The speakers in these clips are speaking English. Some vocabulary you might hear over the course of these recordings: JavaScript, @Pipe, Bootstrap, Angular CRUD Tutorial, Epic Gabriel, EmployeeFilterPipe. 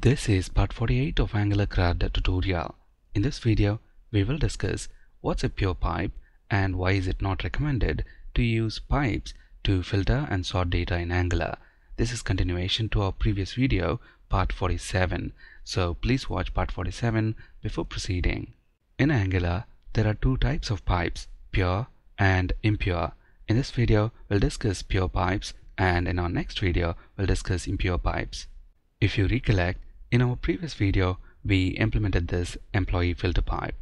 This is part 48 of Angular CRUD tutorial. In this video, we will discuss what's a pure pipe and why is it not recommended to use pipes to filter and sort data in Angular. This is continuation to our previous video, part 47. So please watch part 47 before proceeding. In Angular, there are two types of pipes, pure and impure. In this video, we'll discuss pure pipes, and in our next video, we'll discuss impure pipes. If you recollect, in our previous video, we implemented this employee filter pipe.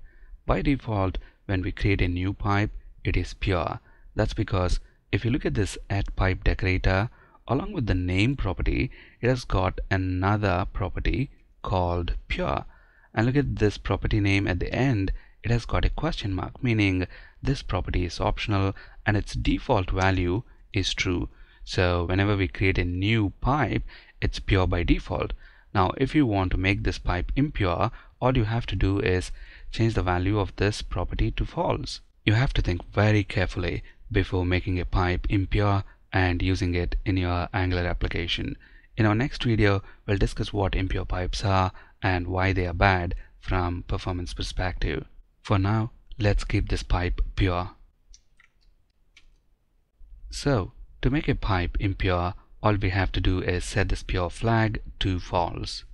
By default, when we create a new pipe, it is pure. That's because if you look at this @pipe decorator, along with the name property, it has got another property called pure. And look at this property name at the end, it has got a question mark, meaning this property is optional and its default value is true. So whenever we create a new pipe, it's pure by default. Now if you want to make this pipe impure, all you have to do is change the value of this property to false. You have to think very carefully before making a pipe impure and using it in your Angular application. In our next video, we'll discuss what impure pipes are and why they are bad from performance perspective. For now, let's keep this pipe pure. So to make a pipe impure, all we have to do is set this pure flag to false.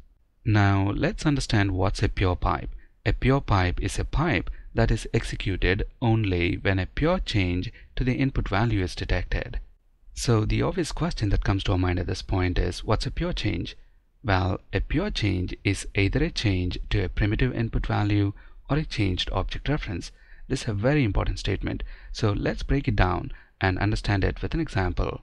Now let's understand what's a pure pipe. A pure pipe is a pipe that is executed only when a pure change to the input value is detected. So the obvious question that comes to our mind at this point is, what's a pure change? Well, a pure change is either a change to a primitive input value or a changed object reference. This is a very important statement. So let's break it down and understand it with an example.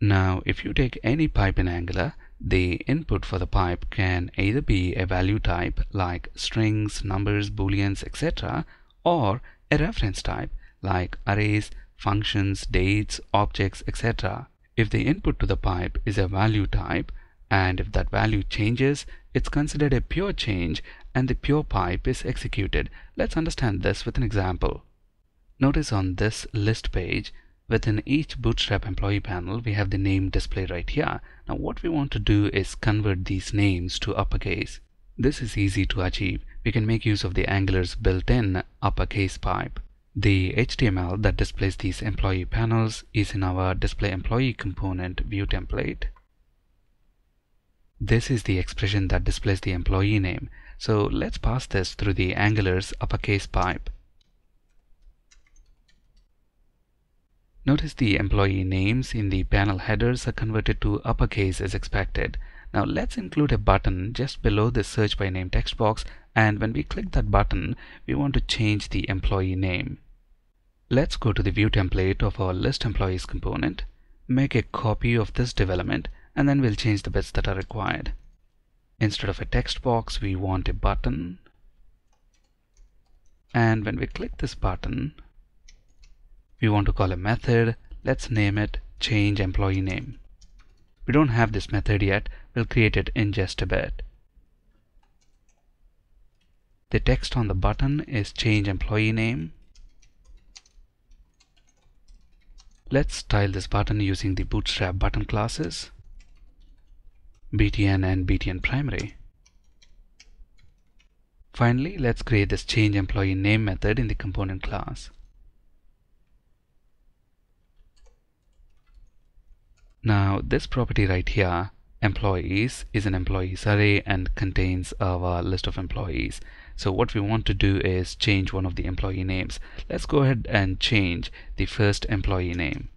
Now, if you take any pipe in Angular, the input for the pipe can either be a value type like strings, numbers, booleans, etc., or a reference type like arrays, functions, dates, objects, etc. If the input to the pipe is a value type, and if that value changes, it's considered a pure change and the pure pipe is executed. Let's understand this with an example. Notice on this list page, within each Bootstrap employee panel, we have the name display right here. Now what we want to do is convert these names to uppercase. This is easy to achieve. We can make use of the Angular's built-in uppercase pipe. The HTML that displays these employee panels is in our display employee component view template. This is the expression that displays the employee name. So let's pass this through the Angular's uppercase pipe. Notice the employee names in the panel headers are converted to uppercase as expected. Now let's include a button just below the search by name text box, and when we click that button, we want to change the employee name. Let's go to the view template of our list employees component, make a copy of this development, and then we'll change the bits that are required. Instead of a text box, we want a button. And when we click this button, we want to call a method. Let's name it change employee name. We don't have this method yet. We'll create it in just a bit. The text on the button is change employee name. Let's style this button using the Bootstrap button classes, btn and btn primary. Finally, let's create this change employee name method in the component class. Now this property right here, employees, is an employees array and contains our list of employees. So what we want to do is change one of the employee names. Let's go ahead and change the first employee name.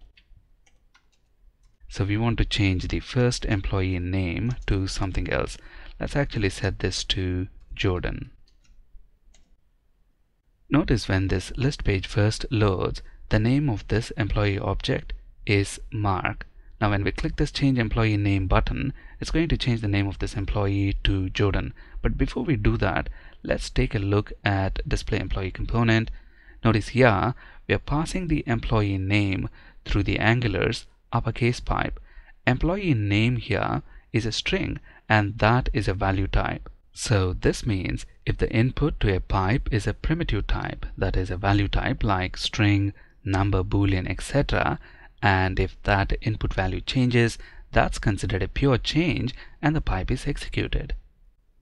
So we want to change the first employee name to something else. Let's actually set this to Jordan. Notice when this list page first loads, the name of this employee object is Mark. Now when we click this change employee name button, it's going to change the name of this employee to Jordan. But before we do that, let's take a look at display employee component. Notice here we are passing the employee name through the Angular's uppercase pipe. Employee name here is a string, and that is a value type. So this means if the input to a pipe is a primitive type, that is a value type like string, number, boolean, etc., and if that input value changes, that's considered a pure change and the pipe is executed.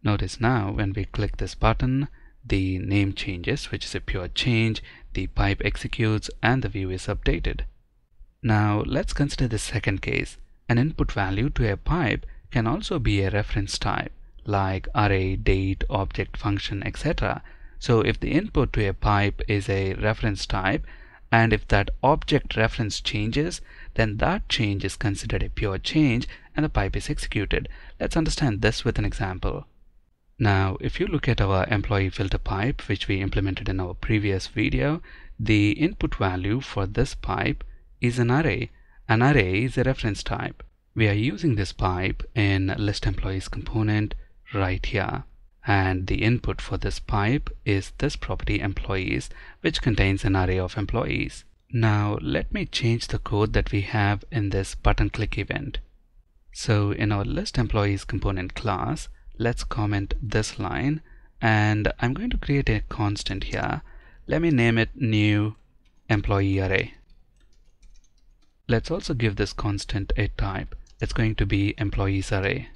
Notice now when we click this button, the name changes, which is a pure change, the pipe executes, and the view is updated. Now let's consider the second case. An input value to a pipe can also be a reference type, like array, date, object, function, etc. So if the input to a pipe is a reference type, and if that object reference changes, then that change is considered a pure change and the pipe is executed. Let's understand this with an example. Now, if you look at our employee filter pipe, which we implemented in our previous video, the input value for this pipe is an array. An array is a reference type. We are using this pipe in list employees component right here. And the input for this pipe is this property employees, which contains an array of employees. Now, let me change the code that we have in this button click event. So, in our list employees component class, let's comment this line, and I'm going to create a constant here. Let me name it new employee array. Let's also give this constant a type. It's going to be employees array.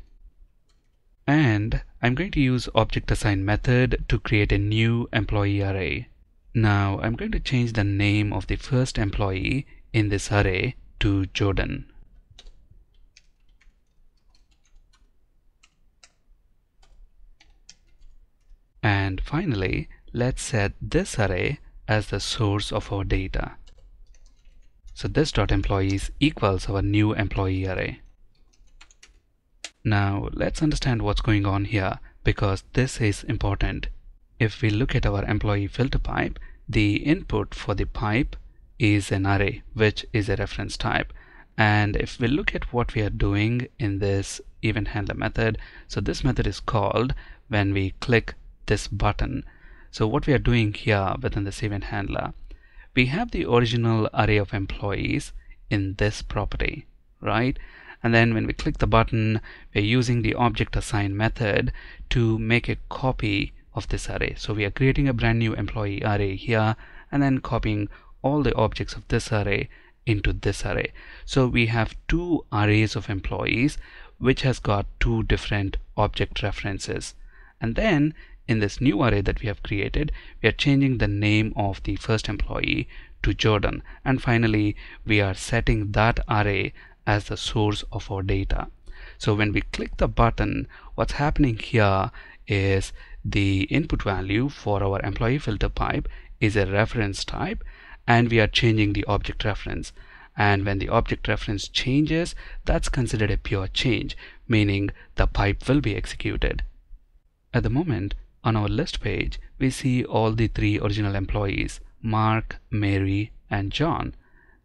And I'm going to use object assign method to create a new employee array. Now I'm going to change the name of the first employee in this array to Jordan. And finally, let's set this array as the source of our data. So this .employees equals our new employee array. Now let's understand what's going on here, because this is important. If we look at our employee filter pipe, the input for the pipe is an array, which is a reference type. And if we look at what we are doing in this event handler method, so this method is called when we click this button. So what we are doing here within this event handler, we have the original array of employees in this property, right? And then when we click the button, we're using the object assign method to make a copy of this array. So we are creating a brand new employee array here and then copying all the objects of this array into this array. So we have two arrays of employees which has got two different object references. And then in this new array that we have created, we are changing the name of the first employee to Jordan. And finally, we are setting that array as the source of our data. So when we click the button, what's happening here is the input value for our employee filter pipe is a reference type, and we are changing the object reference. And when the object reference changes, that's considered a pure change, meaning the pipe will be executed. At the moment, on our list page, we see all the three original employees, Mark, Mary, and John.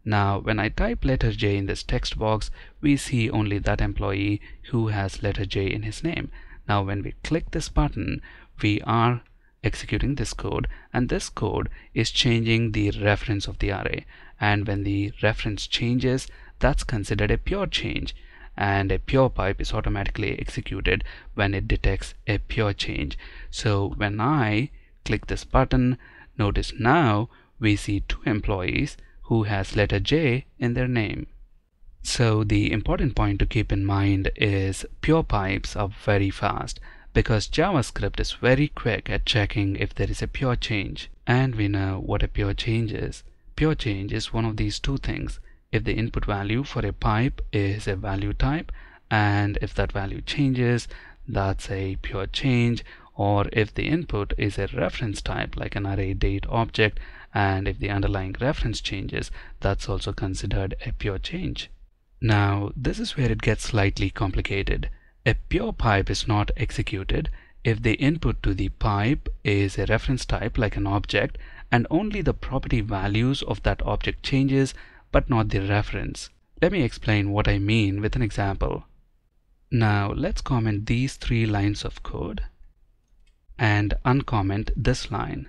Now, when I type letter J in this text box, we see only that employee who has letter J in his name. Now, when we click this button, we are executing this code, and this code is changing the reference of the array. And when the reference changes, that's considered a pure change. And a pure pipe is automatically executed when it detects a pure change. So when I click this button, notice now we see two employees who has letter J in their name. So the important point to keep in mind is pure pipes are very fast, because JavaScript is very quick at checking if there is a pure change. And we know what a pure change is. Pure change is one of these two things. If the input value for a pipe is a value type, and if that value changes, that's a pure change. Or if the input is a reference type like an array, date, object, and if the underlying reference changes, that's also considered a pure change. Now this is where it gets slightly complicated. A pure pipe is not executed if the input to the pipe is a reference type like an object, and only the property values of that object changes, but not the reference. Let me explain what I mean with an example. Now let's comment these three lines of code and uncomment this line.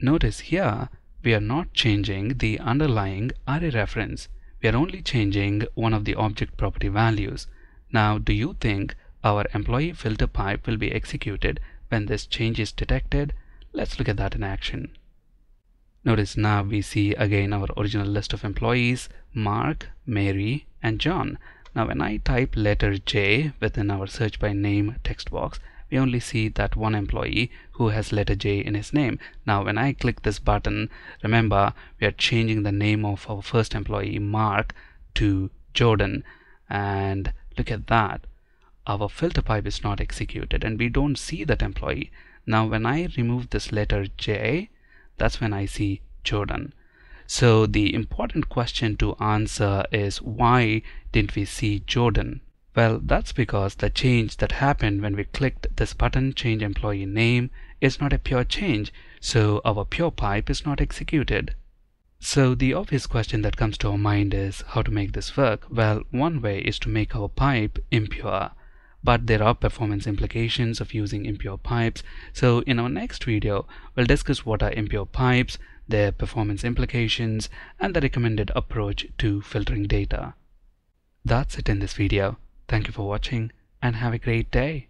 Notice here we are not changing the underlying array reference. We are only changing one of the object property values. Now, do you think our employee filter pipe will be executed when this change is detected? Let's look at that in action. Notice now we see again our original list of employees, Mark, Mary, and John. Now when I type letter J within our search by name text box, we only see that one employee who has letter J in his name. Now when I click this button, remember we are changing the name of our first employee, Mark, to Jordan, and look at that, our filter pipe is not executed and we don't see that employee. Now when I remove this letter J, that's when I see Jordan. So the important question to answer is, why didn't we see Jordan? Well, that's because the change that happened when we clicked this button, change employee name, is not a pure change, so our pure pipe is not executed. So the obvious question that comes to our mind is how to make this work. Well, one way is to make our pipe impure, but there are performance implications of using impure pipes. So in our next video, we'll discuss what are impure pipes, their performance implications, and the recommended approach to filtering data. That's it in this video. Thank you for watching and have a great day.